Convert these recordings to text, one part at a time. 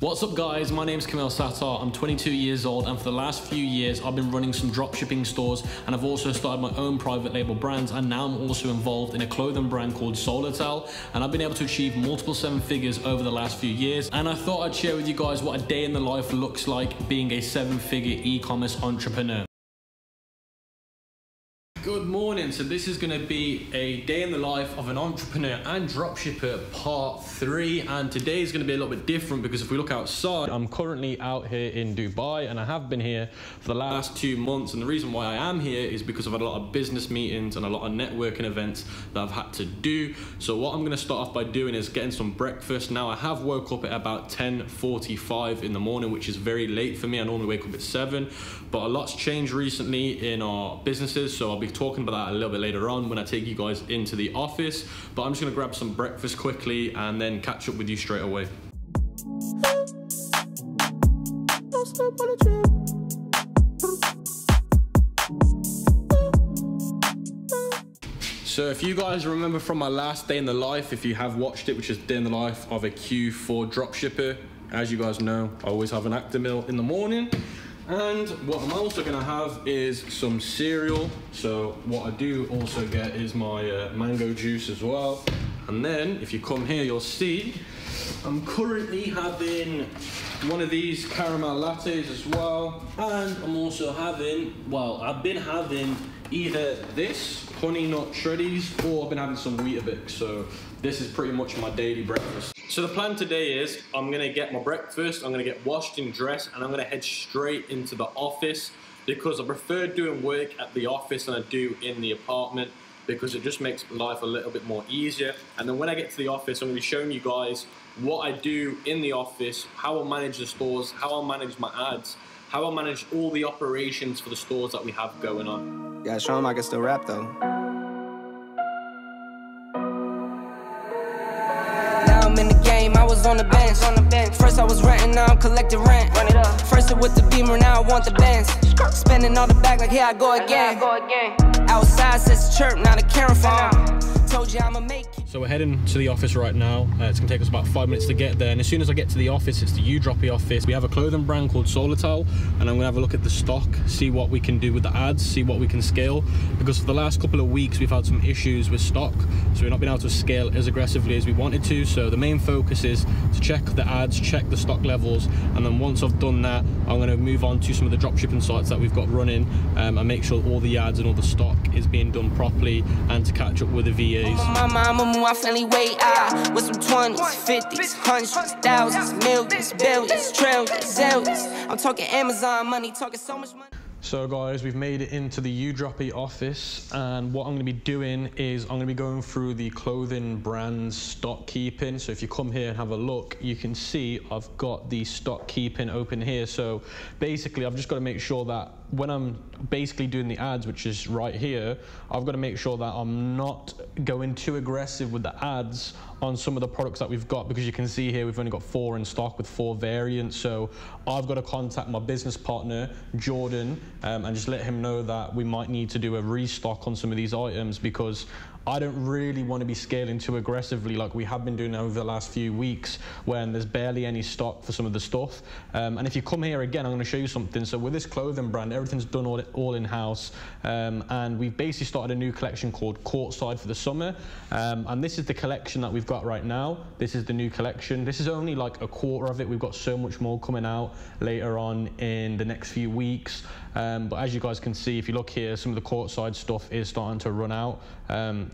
What's up guys, my name's Kamil Sattar, I'm 22 years old and for the last few years I've been running some dropshipping stores and I've also started my own private label brands and now I'm also involved in a clothing brand called Sole et al and I've been able to achieve multiple seven figures over the last few years and I thought I'd share with you guys what a day in the life looks like being a seven-figure e-commerce entrepreneur. Good morning, so this is going to be a day in the life of an entrepreneur and dropshipper part 3 and today is going to be a little bit different because if we look outside, I'm currently out here in Dubai and I have been here for the last 2 months and the reason why I am here is because I've had a lot of business meetings and a lot of networking events that I've had to do. So what I'm going to start off by doing is getting some breakfast. Now I have woke up at about 10:45 in the morning, which is very late for me. I normally wake up at 7, but a lot's changed recently in our businesses, so I'll be talking about that a little bit later on when I take you guys into the office, but I'm just gonna grab some breakfast quickly and then catch up with you straight away. So if you guys remember from my last day in the life, if you have watched it, which is day in the life of a Q4 dropshipper, as you guys know, I always have an Actimel in the morning. And what I'm also gonna have is some cereal. So what I do also get is my mango juice as well. And then if you come here, you'll see I'm currently having one of these caramel lattes as well. And I'm also having, well, I've been having either this honey nut shreddies or I've been having some Weetabix. So this is pretty much my daily breakfast. So the plan today is I'm gonna get my breakfast, I'm gonna get washed and dressed, and I'm gonna head straight into the office because I prefer doing work at the office than I do in the apartment because it just makes life a little bit more easier. And then when I get to the office, I'm gonna be showing you guys what I do in the office, how I manage the stores, how I manage my ads, how I manage all the operations for the stores that we have going on. Yeah, show them I can still rap though. In the game, I was on the bench. First I was renting, now I'm collecting rent. Run it up. First it was the Beamer, now I want the Benz. Spending all the back like here I go again. Outside says chirp, not a camera phone. Told you I'ma make it. So we're heading to the office right now. It's gonna take us about 5 minutes to get there. And as soon as I get to the office, it's the Udroppy office. We have a clothing brand called Sole et al, and I'm gonna have a look at the stock, see what we can do with the ads, see what we can scale. Because for the last couple of weeks, we've had some issues with stock, so we've not been able to scale as aggressively as we wanted to. So the main focus is to check the ads, check the stock levels, and then once I've done that, I'm gonna move on to some of the dropshipping sites that we've got running and make sure all the ads and all the stock is being done properly and to catch up with the VAs. I finally weigh out with some 20s, 50s, 100s, thousands, millions, billions, trillions, zillions. I'm talking Amazon money, talking so much money. So guys, we've made it into the Udroppy office and what I'm going to be doing is I'm going to be going through the clothing brand's stock keeping. So if you come here and have a look, you can see I've got the stock keeping open here. So basically I've just got to make sure that when I'm basically doing the ads, which is right here, I've got to make sure that I'm not going too aggressive with the ads on some of the products that we've got because you can see here we've only got 4 in stock with 4 variants. So I've got to contact my business partner, Jordan, and just let him know that we might need to do a restock on some of these items because I don't really want to be scaling too aggressively like we have been doing over the last few weeks when there's barely any stock for some of the stuff. And if you come here again, I'm going to show you something. So with this clothing brand, everything's done all in-house. And we've basically started a new collection called Courtside for the summer. And this is the collection that we've got right now. This is the new collection. This is only like a quarter of it. We've got so much more coming out later on in the next few weeks. But as you guys can see, if you look here, some of the Courtside stuff is starting to run out.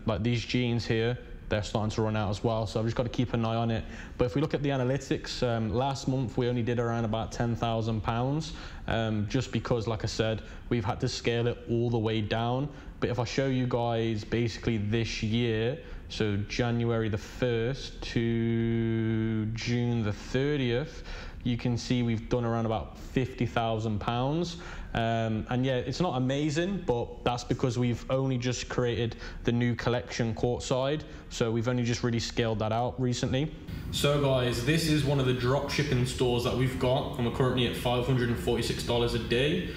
Like these jeans here, they're starting to run out as well, so I've just got to keep an eye on it. But if we look at the analytics, last month we only did around about £10,000, just because, like I said, we've had to scale it all the way down. But if I show you guys basically this year, so January the 1st to June the 30th, you can see we've done around about £50,000. And yeah, it's not amazing, but that's because we've only just created the new collection Courtside. So we've only just really scaled that out recently. So guys, this is one of the drop shipping stores that we've got and we're currently at $546 a day.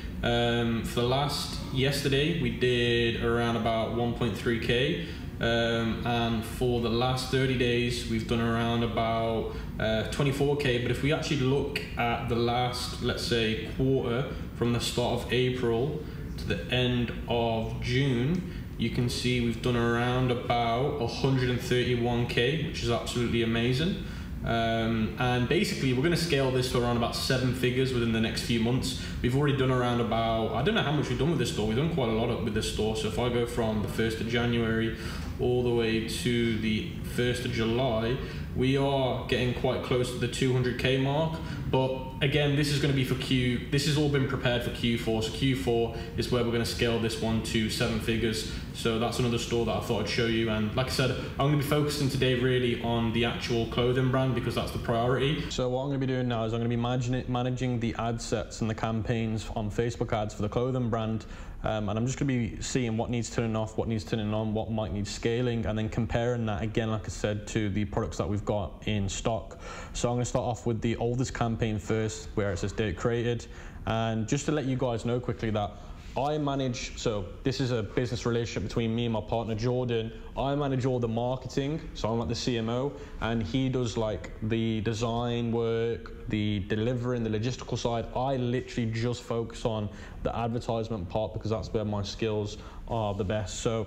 For yesterday, we did around about 1.3K. And for the last 30 days we've done around about 24k. But if we actually look at the last, let's say, quarter from the start of April to the end of June, you can see we've done around about 131k, which is absolutely amazing. And basically we're going to scale this to around about 7 figures within the next few months. We've already done around about, I don't know how much we've done with this store, we've done quite a lot with this store. So if I go from the 1st of January all the way to the 1st of July, we are getting quite close to the 200k mark. But again, this is going to be for Q, this has all been prepared for Q4, so Q4 is where we're going to scale this one to 7 figures. So that's another store that I thought I'd show you. And like I said, I'm going to be focusing today really on the actual clothing brand because that's the priority. So what I'm going to be doing now is I'm going to be managing the ad sets and the campaigns on Facebook ads for the clothing brand. And I'm just going to be seeing what needs turning off, what needs turning on, what might need scaling, and then comparing that again, like I said, to the products that we've got in stock. So I'm going to start off with the oldest campaign first, where it says date created. And just to let you guys know quickly that I manage, so this is a business relationship between me and my partner Jordan. I manage all the marketing, so I'm like the CMO, and he does like the design work, the delivering, the logistical side. I literally just focus on the advertisement part because that's where my skills are the best. So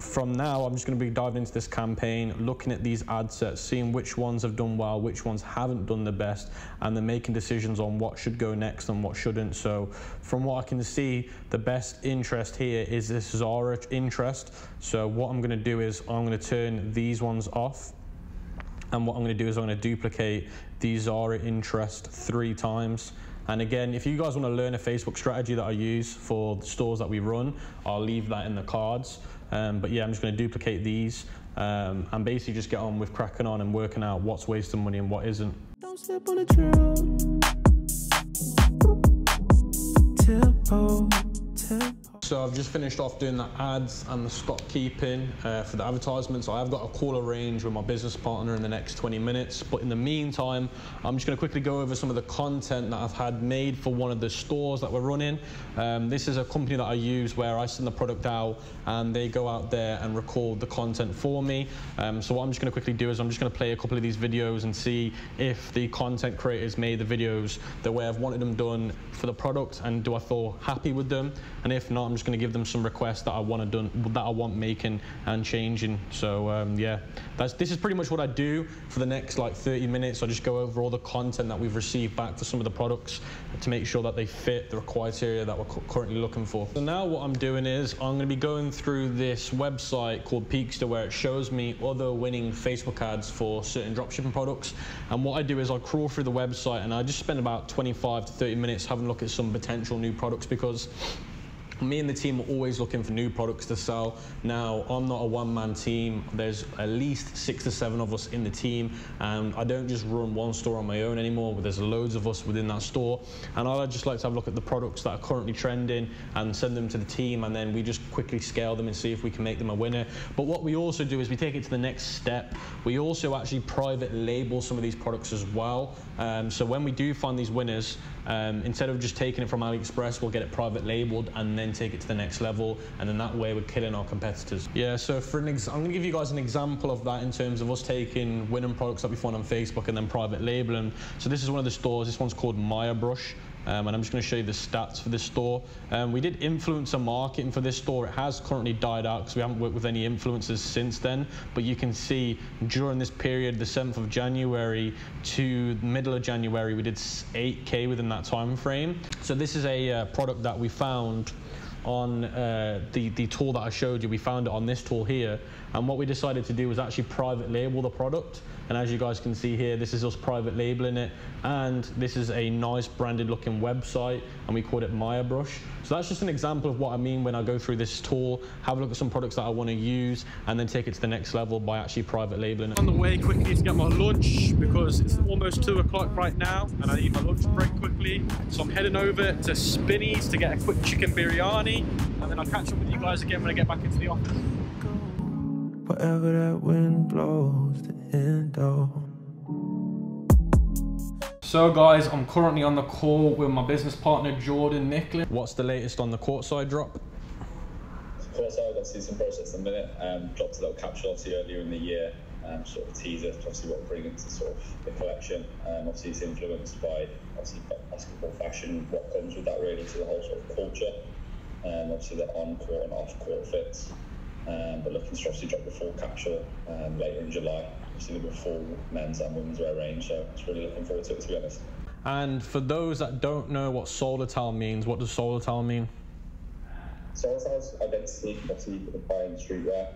from now, I'm just going to be diving into this campaign, looking at these ad sets, seeing which ones have done well, which ones haven't done the best, and then making decisions on what should go next and what shouldn't. So from what I can see, the best interest here is this Zara interest. So what I'm going to do is I'm going to turn these ones off. And what I'm going to do is I'm going to duplicate the Zara interest 3 times. And again, if you guys want to learn a Facebook strategy that I use for the stores that we run, I'll leave that in the cards. But yeah, I'm just going to duplicate these and basically just get on with cracking on and working out what's wasting money and what isn't. Don't step on the trail. So I've just finished off doing the ads and the stock keeping for the advertisements. So I've got a call arranged with my business partner in the next 20 minutes. But in the meantime, I'm just gonna quickly go over some of the content that I've had made for one of the stores that we're running. This is a company that I use where I send the product out and they go out there and record the content for me. So what I'm just gonna quickly do is I'm just gonna play a couple of these videos and see if the content creators made the videos the way I've wanted them done for the product, and do I feel happy with them? And if not, I'm just going to give them some requests that I want to that I want making and changing. So yeah, this is pretty much what I do for the next like 30 minutes. I just go over all the content that we've received back for some of the products to make sure that they fit the criteria that we're currently looking for. So now what I'm doing is I'm going to be going through this website called Peeksta, where it shows me other winning Facebook ads for certain dropshipping products. And what I do is I crawl through the website and I just spend about 25 to 30 minutes having a look at some potential new products, because me and the team are always looking for new products to sell. Now, I'm not a one-man team. There's at least 6 to 7 of us in the team, and I don't just run one store on my own anymore, but there's loads of us within that store. And I just like to have a look at the products that are currently trending and send them to the team, and then we just quickly scale them and see if we can make them a winner. But what we also do is we take it to the next step. We also actually private label some of these products as well. So when we do find these winners, instead of just taking it from AliExpress, we'll get it private labeled and then take it to the next level, and then that way we're killing our competitors. Yeah, so for an I'm gonna give you guys an example of that in terms of us taking winning products that we find on Facebook and then private labeling. So this is one of the stores, this one's called Maya Brush. And I'm just going to show you the stats for this store. We did influencer marketing for this store. It has currently died out because we haven't worked with any influencers since then. But you can see during this period, the 7th of January to the middle of January, we did 8K within that time frame. So this is a product that we found on the tool that I showed you. We found it on this tool here, and what we decided to do was actually private label the product. And as you guys can see here, this is us private labeling it, and this is a nice branded looking website, and we called it Maya Brush. So that's just an example of what I mean when I go through this tool, have a look at some products that I want to use, and then take it to the next level by actually private labeling it. On the way quickly to get my lunch, because it's almost 2 o'clock right now and I need my lunch break quickly. So I'm heading over to Spinney's to get a quick chicken biryani, and then I'll catch up with you guys again when I get back into the office. Whatever that wind blows, the end all. So guys, I'm currently on the call with my business partner Jordan Nicklin. What's the latest on the courtside drop? Courtside season process in a minute. Dropped a little capsule obviously earlier in the year, sort of teaser, obviously what we're bringing to sort of the collection. Obviously it's influenced by obviously basketball fashion, what comes with that really to the whole sort of culture. Obviously the on-court and off-court fits. But looking to obviously drop the full capsule later in July. Obviously the full men's and women's wear range, so it's really looking forward to it, to be honest. And for those that don't know what Sole et al means, what does Sole et al mean? Sole et al's identity, obviously the buying streetwear,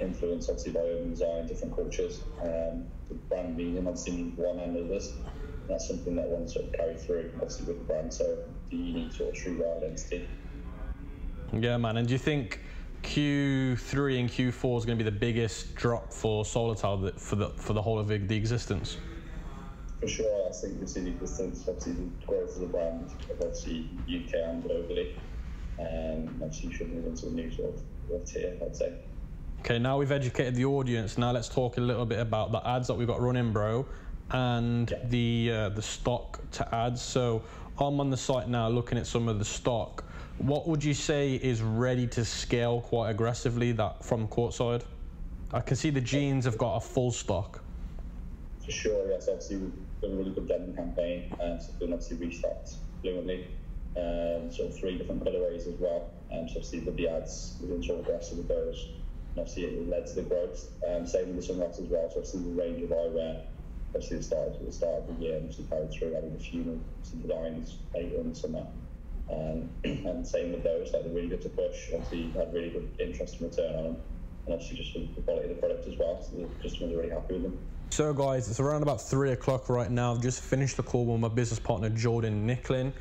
influenced obviously by urban design, different cultures, the brand meaning obviously one and others. And that's something that I want to sort of carry through obviously with the brand, so the unique sort of streetwear identity. Yeah, man, and do you think Q3 and Q4 is going to be the biggest drop for Sole et al for the whole of the existence? For sure, I think we see the existence, obviously the growth of the brand, obviously UK and globally, and obviously should move into a new sort of tier, I'd say. Okay, now we've educated the audience. Now let's talk a little bit about the ads that we've got running, bro, and yeah, the stock to ads. So I'm on the site now looking at some of the stock. What would you say is ready to scale quite aggressively that from courtside? I can see the jeans have got a full stock. For sure, yes. Obviously, we've done a really good denim campaign, so we've done obviously restocks fluently, sort of 3 different colorways as well. So obviously with the ads, we've been sort of aggressive with those, and obviously it led to the growth. Same with the sunglasses as well. So obviously the range of eyewear, obviously the start of the year, and obviously carried through having a few lines later in the summer. And same with those, like they're really good to push. Obviously, had really good interest and return on them, and obviously just the quality of the product as well. So the customers are really happy with them. So guys, it's around about 3 o'clock right now. I've just finished the call with my business partner Jordan Nicklin,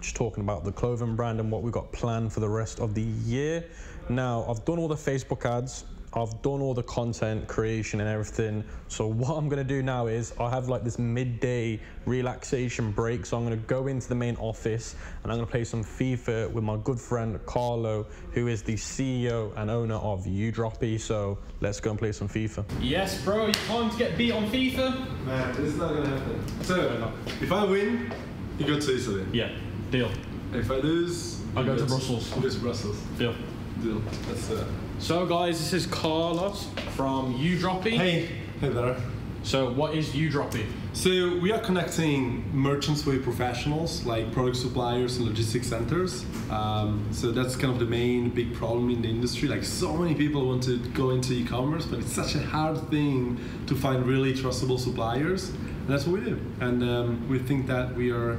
just talking about the clothing brand and what we've got planned for the rest of the year. Now, I've done all the Facebook ads, I've done all the content creation and everything. So what I'm gonna do now is I have like this midday relaxation break. So I'm gonna go into the main office and I'm gonna play some FIFA with my good friend Carlo, who is the CEO and owner of Udroppy. So let's go and play some FIFA. Yes, bro, you can't get beat on FIFA. Man, this is not gonna happen. So if I win, you go to Italy. Yeah, deal. If I lose, I go to Brussels. You go to Brussels. Deal. Deal. That's it. So guys, this is Carlos from Udroppy. Hey, hey there. So what is Udroppy? So we are connecting merchants with professionals like product suppliers and logistics centers. So that's kind of the main big problem in the industry. Like so many people want to go into e-commerce, but it's such a hard thing to find really trustable suppliers. And that's what we do. And we think that we are,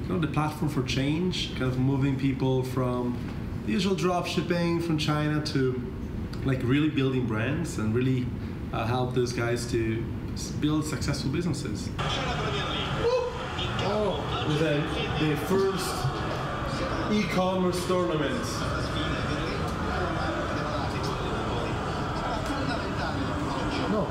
you know, the platform for change, kind of moving people from the usual drop shipping from China to like really building brands and really help those guys to build successful businesses. Oh, the first e-commerce tournament. No.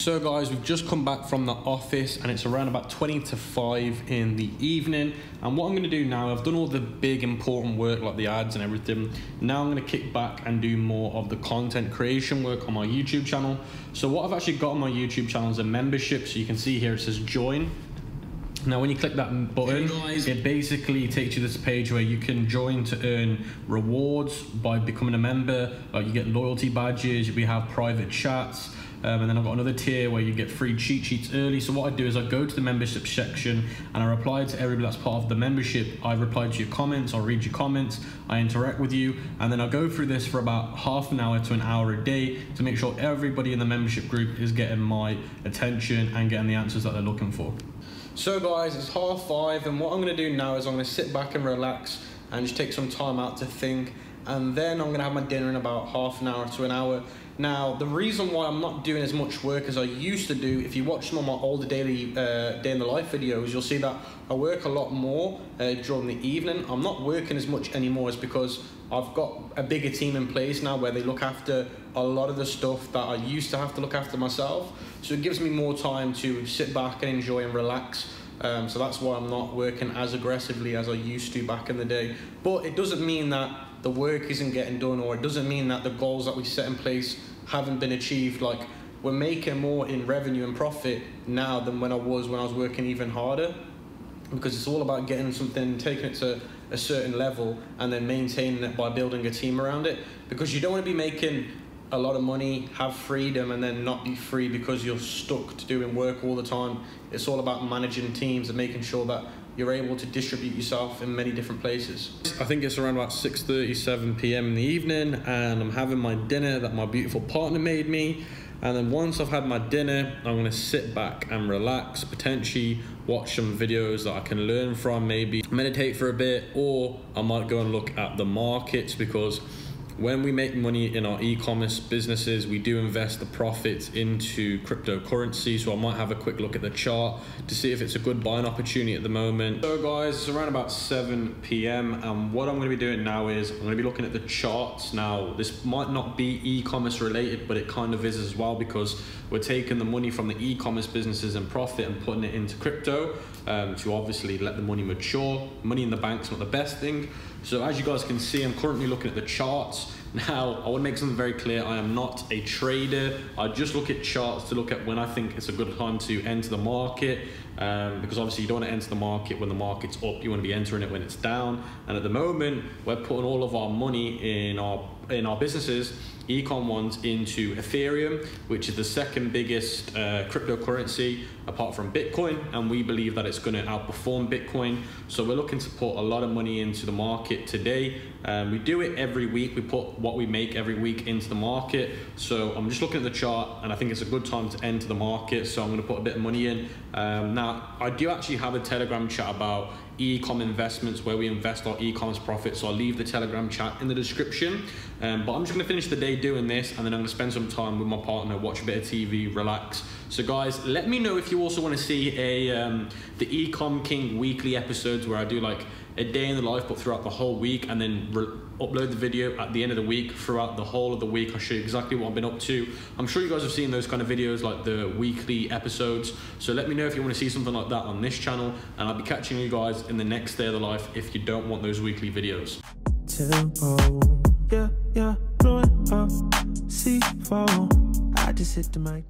So guys, we've just come back from the office and it's around about 20 to 5 in the evening. And what I'm going to do now, I've done all the big important work like the ads and everything. Now I'm going to kick back and do more of the content creation work on my YouTube channel. So what I've actually got on my YouTube channel is a membership. So you can see here it says join. Now when you click that button, it basically takes you to this page where you can join to earn rewards by becoming a member. Like you get loyalty badges, we have private chats, and then I've got another tier where you get free cheat sheets early. So what I do is I go to the membership section and I reply to everybody that's part of the membership. I reply to your comments, I read your comments, I interact with you, and then I go through this for about half an hour to an hour a day to make sure everybody in the membership group is getting my attention and getting the answers that they're looking for. So guys, it's 5:30 and what I'm going to do now is I'm going to sit back and relax and just take some time out to think, and then I'm going to have my dinner in about half an hour to an hour. Now, the reason why I'm not doing as much work as I used to do, if you watch some of my older daily day in the life videos, you'll see that I work a lot more during the evening. I'm not working as much anymore is because I've got a bigger team in place now where they look after a lot of the stuff that I used to have to look after myself. So it gives me more time to sit back and enjoy and relax. So that's why I'm not working as aggressively as I used to back in the day. But it doesn't mean that the work isn't getting done, or it doesn't mean that the goals that we set in place haven't been achieved. Like we're making more in revenue and profit now than when I was working even harder, because it's all about getting something, taking it to a certain level and then maintaining it by building a team around it. Because you don't want to be making a lot of money, have freedom, and then not be free because you're stuck to doing work all the time. It's all about managing teams and making sure that you're able to distribute yourself in many different places. I think it's around about 6:30, 7 p.m. in the evening, and I'm having my dinner that my beautiful partner made me. And then once I've had my dinner, I'm gonna sit back and relax, potentially watch some videos that I can learn from, maybe meditate for a bit, or I might go and look at the markets, because when we make money in our e-commerce businesses, we do invest the profits into cryptocurrency. So I might have a quick look at the chart to see if it's a good buying opportunity at the moment. So guys, it's around about 7 p.m. and what I'm going to be doing now is I'm going to be looking at the charts. Now, this might not be e-commerce related, but it kind of is as well, because we're taking the money from the e-commerce businesses and profit and putting it into crypto to obviously let the money mature. Money in the bank's not the best thing. So as you guys can see, I'm currently looking at the charts. Now, I want to make something very clear. I am not a trader. I just look at charts to look at when I think it's a good time to enter the market, because obviously you don't want to enter the market when the market's up. You want to be entering it when it's down. And at the moment, we're putting all of our money in our businesses, econ ones, into Ethereum, which is the second biggest cryptocurrency apart from Bitcoin, and we believe that it's going to outperform Bitcoin. So we're looking to put a lot of money into the market today. We do it every week. We put what we make every week into the market. So I'm just looking at the chart, and I think it's a good time to enter the market, so I'm going to put a bit of money in. Now, I do actually have a Telegram chat about e-com investments where we invest our e-commerce profits, so I'll leave the Telegram chat in the description. But I'm just going to finish the day doing this, and then I'm going to spend some time with my partner, watch a bit of TV, relax. So guys, let me know if you also want to see the Ecom King weekly episodes, where I do like a day in the life but throughout the whole week, and then upload the video at the end of the week. Throughout the whole of the week, I'll show you exactly what I've been up to. I'm sure you guys have seen those kind of videos, like the weekly episodes. So let me know if you want to see something like that on this channel, and I'll be catching you guys in the next day of the life if you don't want those weekly videos. Yeah, blowing up C4. I just hit the mic.